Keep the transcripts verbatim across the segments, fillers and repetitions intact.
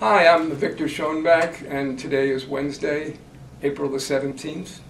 Hi, I'm Victor Schoenbach, and today is Wednesday, April the seventeenth,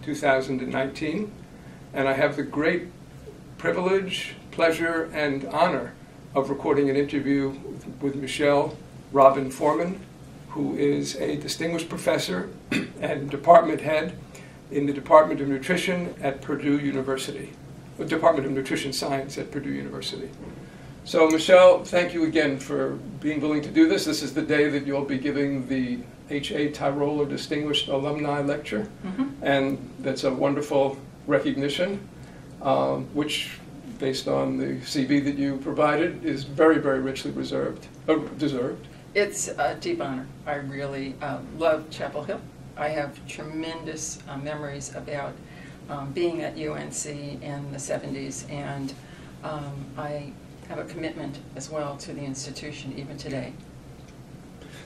two thousand nineteen, and I have the great privilege, pleasure, and honor of recording an interview with, with Michelle Robin Forman, who is a distinguished professor and department head in the Department of Nutrition at Purdue University, the Department of Nutrition Science at Purdue University. So, Michelle, thank you again for being willing to do this. This is the day that you'll be giving the H A Tyroler Distinguished Alumni Lecture, mm-hmm. and that's a wonderful recognition, um, which, based on the C V that you provided, is very, very richly reserved, uh, deserved. It's a deep honor. I really uh, love Chapel Hill. I have tremendous uh, memories about um, being at U N C in the seventies, and um, I have a commitment as well to the institution even today.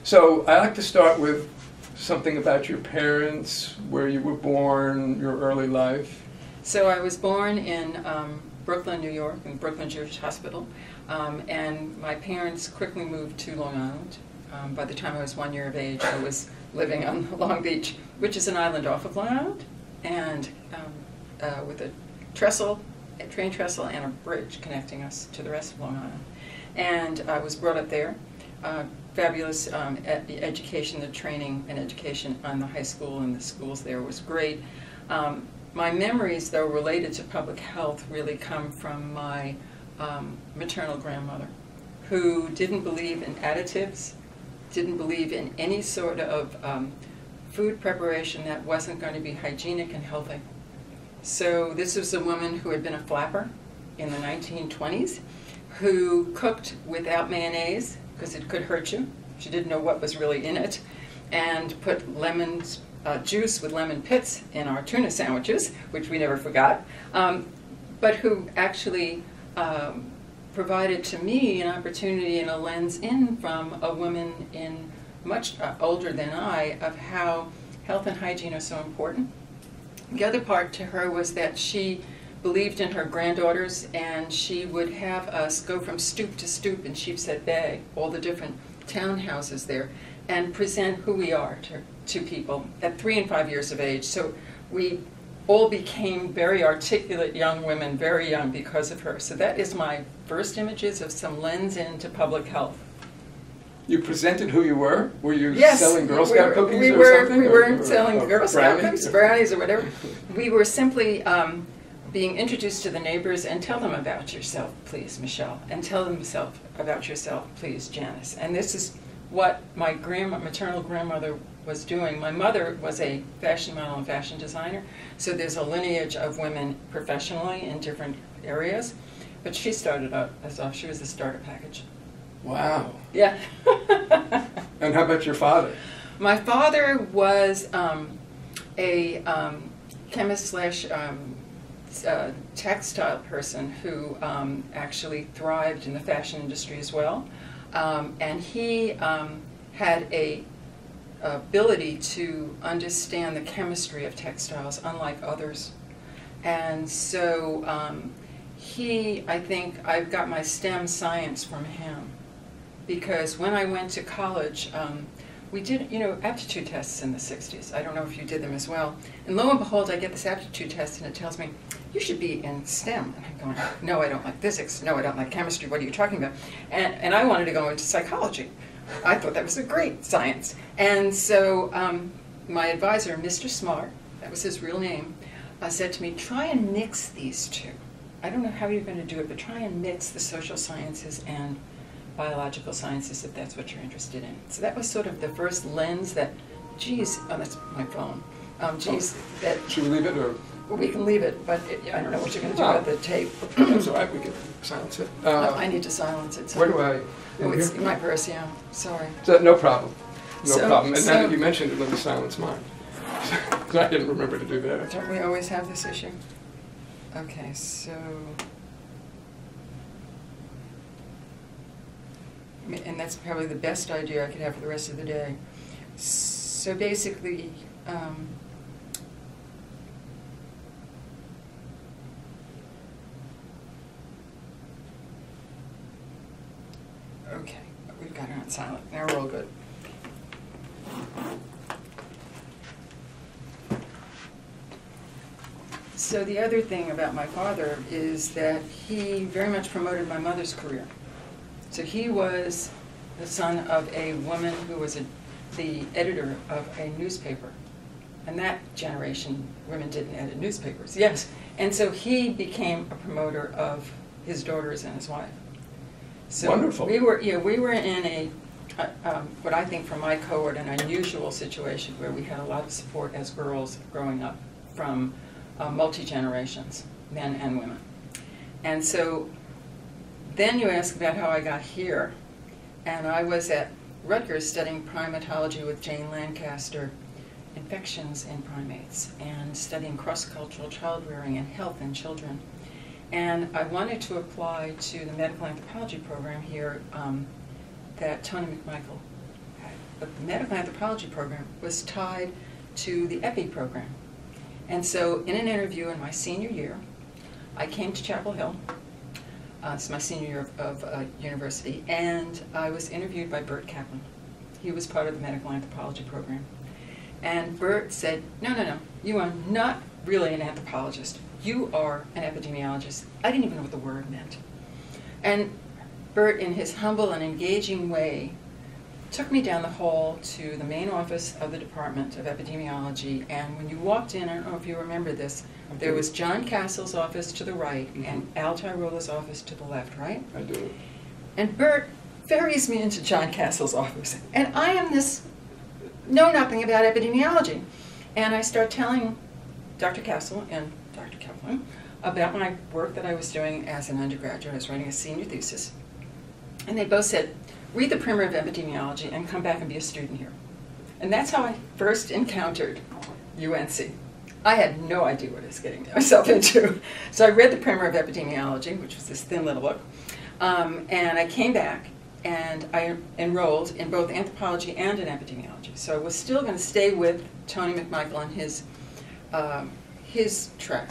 So I like to start with something about your parents, where you were born, your early life. So I was born in um, Brooklyn, New York, in Brooklyn Jewish Hospital, um, and my parents quickly moved to Long Island. Um, by the time I was one year of age, I was living on Long Beach, which is an island off of Long Island, and um, uh, with a trestle, a train trestle and a bridge connecting us to the rest of Long Island. And I was brought up there. Uh, fabulous um, ed education, the training and education on the high school and the schools there was great. Um, my memories, though, related to public health really come from my um, maternal grandmother, who didn't believe in additives, didn't believe in any sort of um, food preparation that wasn't going to be hygienic and healthy. So this was a woman who had been a flapper in the nineteen twenties, who cooked without mayonnaise because it could hurt you. She didn't know what was really in it, and put lemon uh, juice with lemon pits in our tuna sandwiches, which we never forgot, um, but who actually um, provided to me an opportunity and a lens in from a woman in much uh, older than I of how health and hygiene are so important. The other part to her was that she believed in her granddaughters, and she would have us go from stoop to stoop in Sheepshead Bay, all the different townhouses there, and present who we are to, to people at three and five years of age. So we all became very articulate young women, very young, because of her. So that is my first images of some lens into public health. You presented who you were? Were you yes, selling Girl Scout we were, cookies we or were, something? We weren't or, selling or Girl Scout cookies, brownies or whatever. We were simply um, being introduced to the neighbors and tell them about yourself, please, Michelle, and tell them about yourself, please, Janice. And this is what my grandma, maternal grandmother was doing. My mother was a fashion model and fashion designer, so there's a lineage of women professionally in different areas. But she started out as off. She was a starter package. Wow. Yeah. And how about your father? My father was um, a um, chemist slash um, uh, textile person who um, actually thrived in the fashion industry as well. Um, and he um, had a ability to understand the chemistry of textiles, unlike others. And so um, he, I think, I've got my STEM science from him. Because when I went to college, um, we did, you know, aptitude tests in the sixties. I don't know if you did them as well. And lo and behold, I get this aptitude test, and it tells me, you should be in STEM. And I'm going, no, I don't like physics. No, I don't like chemistry. What are you talking about? And, and I wanted to go into psychology. I thought that was a great science. And so um, my advisor, Mister Smart, that was his real name, uh, said to me, try and mix these two. I don't know how you're going to do it, but try and mix the social sciences and biological sciences, if that's what you're interested in. So that was sort of the first lens that, geez, oh, that's my phone. Um, geez, that. Should we leave it or? We can leave it, but it, I don't know what you're going to do about the tape. That's all right, we can silence it. Uh, no, I need to silence it. So. Where do I? Oh, it's in my purse, yeah. Sorry. So, no problem. No so, problem. And so, now that you mentioned it, let me silence mine. Because I didn't remember to do that. Don't we always have this issue? Okay, so. And that's probably the best idea I could have for the rest of the day. So basically, um, okay, we've got it on silent. Now we're all good. So the other thing about my father is that he very much promoted my mother's career. So he was the son of a woman who was a, the editor of a newspaper. And that generation, women didn't edit newspapers, yes. And so he became a promoter of his daughters and his wife. So wonderful. We were, yeah, we were in a, uh, um, what I think for my cohort, an unusual situation where we had a lot of support as girls growing up from uh, multi-generations, men and women. And so then you ask about how I got here. And I was at Rutgers studying primatology with Jane Lancaster, infections in primates, and studying cross-cultural child rearing and health in children. And I wanted to apply to the medical anthropology program here um, that Tony McMichael had. But the medical anthropology program was tied to the E P I program. And so in an interview in my senior year, I came to Chapel Hill. Uh, it's my senior year of, of uh, university. And I was interviewed by Bert Kaplan. He was part of the medical anthropology program. And Bert said, no, no, no, you are not really an anthropologist. You are an epidemiologist. I didn't even know what the word meant. And Bert, in his humble and engaging way, took me down the hall to the main office of the Department of Epidemiology. And when you walked in, I don't know if you remember this, okay, there was John Cassel's office to the right mm-hmm. and Al Tyroler's office to the left, right? I do. And Bert ferries me into John Cassel's office. And I am this know nothing about epidemiology. And I start telling Doctor Cassel and Doctor Kaplan about my work that I was doing as an undergraduate. I was writing a senior thesis. And they both said, read the primer of epidemiology and come back and be a student here. And that's how I first encountered U N C. I had no idea what I was getting myself into. So I read the primer of epidemiology, which was this thin little book. Um, and I came back and I enrolled in both anthropology and in epidemiology. So I was still going to stay with Tony McMichael and his um, his track,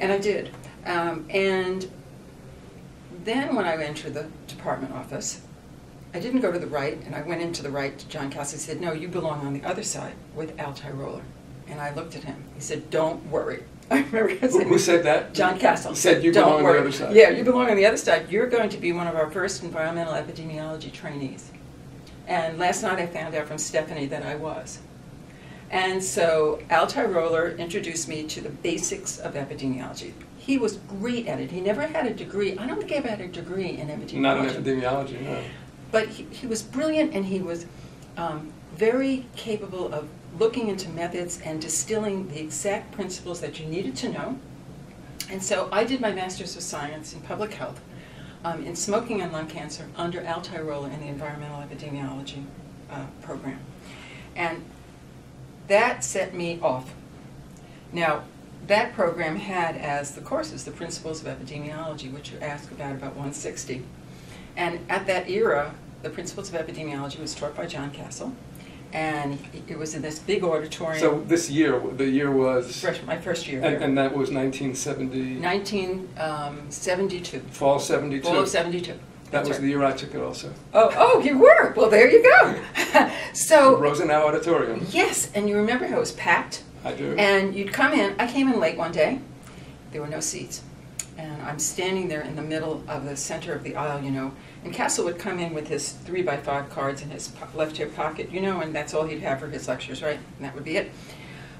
and I did. Um, and then when I entered the department office, I didn't go to the right, and I went into the right to John Cassel. He said, no, you belong on the other side with Al Tyroler. And I looked at him. He said, don't worry. I remember I said, who said that? John Cassel. He said, you belong on the other side. Yeah, you belong on the other side. You're going to be one of our first environmental epidemiology trainees. And last night I found out from Stephanie that I was. And so Al Tyroler introduced me to the basics of epidemiology. He was great at it. He never had a degree. I don't think I've had a degree in epidemiology. Not in epidemiology, no. But he, he was brilliant, and he was um, very capable of looking into methods and distilling the exact principles that you needed to know. And so I did my Master's of Science in Public Health um, in Smoking and Lung Cancer under Al Tyroler in the Environmental Epidemiology uh, program. And that set me off. Now, that program had as the courses the Principles of Epidemiology, which you ask about, about one sixty. And at that era, the Principles of Epidemiology was taught by John Cassel. And it was in this big auditorium. So this year, the year was? Fresh, my first year. And, and that was nineteen seventy? nineteen seventy-two. Fall seventy-two? Fall seventy-two. That That's was right. The year I took it also. Oh, oh, you were? Well, there you go. So Rosenau Auditorium. Yes, and you remember how it was packed? I do. And you'd come in. I came in late one day. There were no seats. And I'm standing there in the middle of the center of the aisle, you know. And Cassel would come in with his three by five cards in his po left hip pocket, you know, and that's all he'd have for his lectures, right? And that would be it.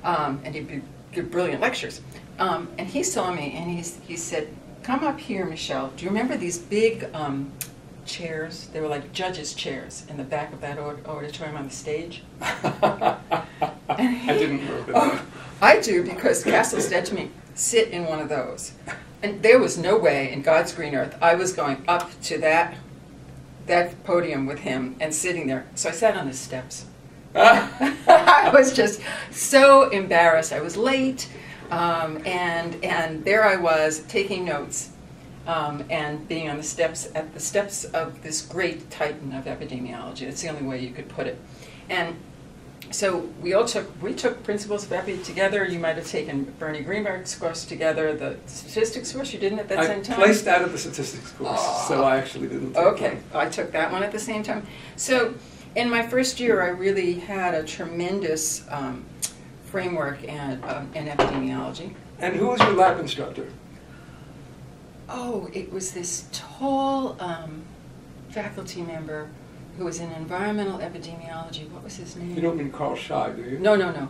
Um, and he'd be, give brilliant lectures. Um, and he saw me, and he's, he said, come up here, Michelle. Do you remember these big um, chairs? They were like judges' chairs in the back of that auditorium on the stage. And he, I didn't remember oh, that. I do, because Cassel said to me, sit in one of those. And there was no way in God's green earth I was going up to that that podium with him and sitting there. So I sat on the steps. I was just so embarrassed. I was late, um, and and there I was taking notes um, and being on the steps at the steps of this great titan of epidemiology. It's the only way you could put it. And so we all took we took Principles of Epi together. You might have taken Bernie Greenberg's course together, the statistics course. You didn't at that I same time? I placed out of the statistics course, oh. So I actually didn't take okay, that. I took that one at the same time. So in my first year, I really had a tremendous um, framework and, uh, in epidemiology. And who was your lab instructor? Oh, it was this tall um, faculty member who was in environmental epidemiology. What was his name? You don't mean Carl Shy, do you? No, no, no.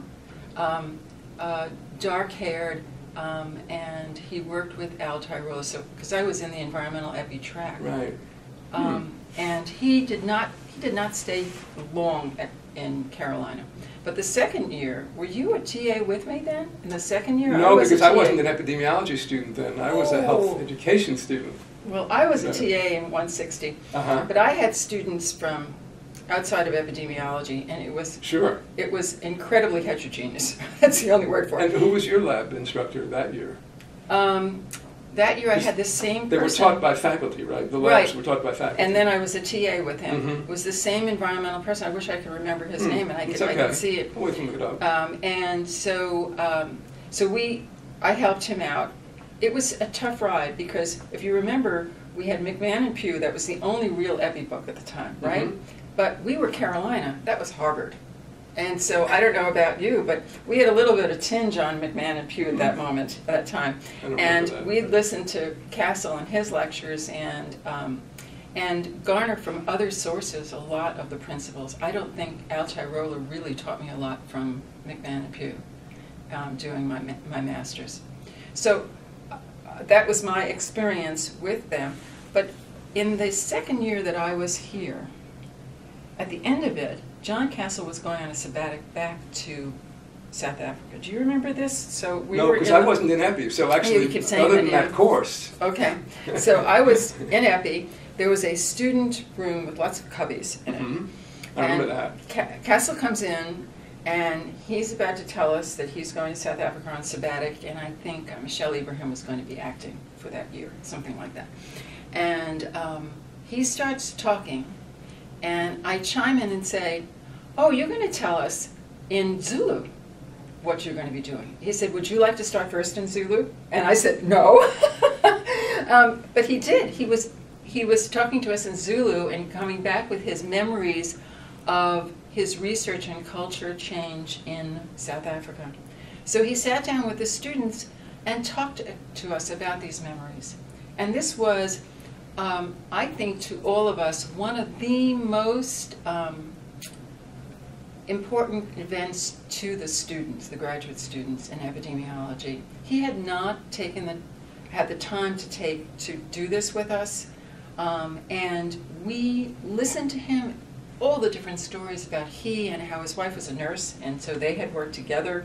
Um, uh, dark-haired, um, and he worked with Al Tyroler, so because I was in the environmental epi track. Right. Um, hmm. And he did not he did not stay long at, in Carolina. But the second year, were you a T A with me then? In the second year? No, I was because I wasn't an epidemiology student then. I was oh. a health education student. Well, I was a T A in one sixty, uh-huh. but I had students from outside of epidemiology, and it was sure it was incredibly heterogeneous. That's the only word for it. And who was your lab instructor that year? Um, that year I had the same person. They were taught by faculty, right? The labs right. were taught by faculty. And then I was a T A with him. Mm-hmm. It was the same environmental person. I wish I could remember his mm. name, and I could, okay. I could see it. We can look it up. Um, and so, um, so we, I helped him out. It was a tough ride because, if you remember, we had McMahon and Pugh. That was the only real epi book at the time, right? Mm-hmm. But we were Carolina. That was Harvard. And so I don't know about you, but we had a little bit of tinge on McMahon and Pugh at that moment, at that time. And that, we listened to Cassel and his lectures and um, and garnered from other sources a lot of the principles. I don't think Al Tyroler really taught me a lot from McMahon and Pugh um, doing my, my master's. So uh, that was my experience with them. But in the second year that I was here, at the end of it, John Cassel was going on a sabbatic back to South Africa. Do you remember this? So we no, because I wasn't in epi. So actually, other than that course. Okay. So I was in epi. There was a student room with lots of cubbies in mm-hmm. it. I remember and that. Ca Cassel comes in, and he's about to tell us that he's going to South Africa on sabbatic, and I think uh, Michel Ibrahim was going to be acting for that year, something like that. And um, he starts talking. And I chime in and say, oh, you're going to tell us in Zulu what you're going to be doing. He said, would you like to start first in Zulu? And I said, no. um, but he did. He was, he was talking to us in Zulu and coming back with his memories of his research and culture change in South Africa. So he sat down with the students and talked to us about these memories. And this was, Um, I think, to all of us, one of the most um, important events to the students, the graduate students in epidemiology. He had not taken the, had the time to take to do this with us, um, and we listened to him, all the different stories about he and how his wife was a nurse, and so they had worked together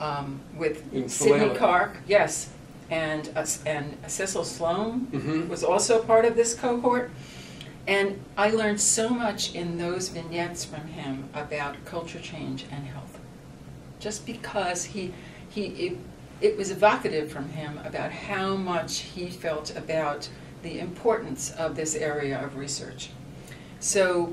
um, with in Sydney Kark. Yes. And uh, and Cecil Sloan mm-hmm. was also part of this cohort, and I learned so much in those vignettes from him about culture change and health, just because he he it, it was evocative from him about how much he felt about the importance of this area of research. So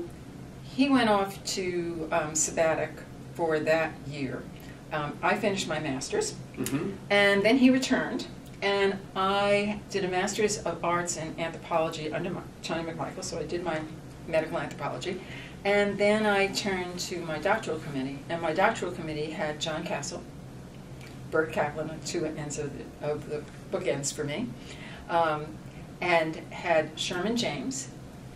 he went off to um, sabbatic for that year. Um, I finished my master's, mm-hmm. and then he returned. And I did a Master's of Arts in Anthropology under Tony McMichael, so I did my medical anthropology. And then I turned to my doctoral committee, and my doctoral committee had John Cassel, Bert Kaplan on two ends of the, of the bookends for me, um, and had Sherman James.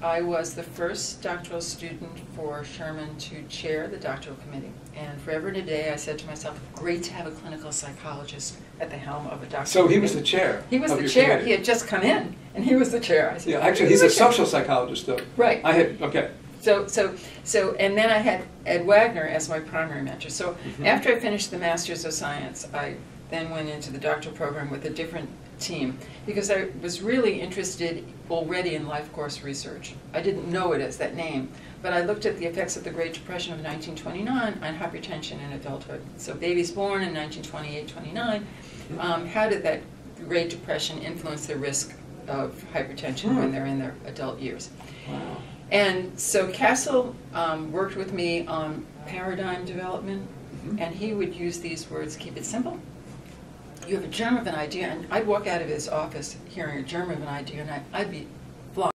I was the first doctoral student for Sherman to chair the doctoral committee. And forever and a day, I said to myself, great to have a clinical psychologist at the helm of a doctoral So committee. He was the chair? He was the chair. Committee. He had just come in, and he was the chair. I said, yeah, actually, he's a social psychologist, though. Right. I had, okay. So, so, so, and then I had Ed Wagner as my primary mentor. So mm-hmm. after I finished the Master's of Science, I then went into the doctoral program with a different team, because I was really interested already in life course research. I didn't know it as that name, but I looked at the effects of the Great Depression of nineteen twenty-nine on hypertension in adulthood. So babies born in nineteen twenty-eight twenty-nine, um, how did that Great Depression influence the risk of hypertension when they're in their adult years? Wow. And so Cassel um, worked with me on paradigm development, mm-hmm. and he would use these words, keep it simple. You have a germ of an idea, and I'd walk out of his office hearing a germ of an idea, and I, I'd be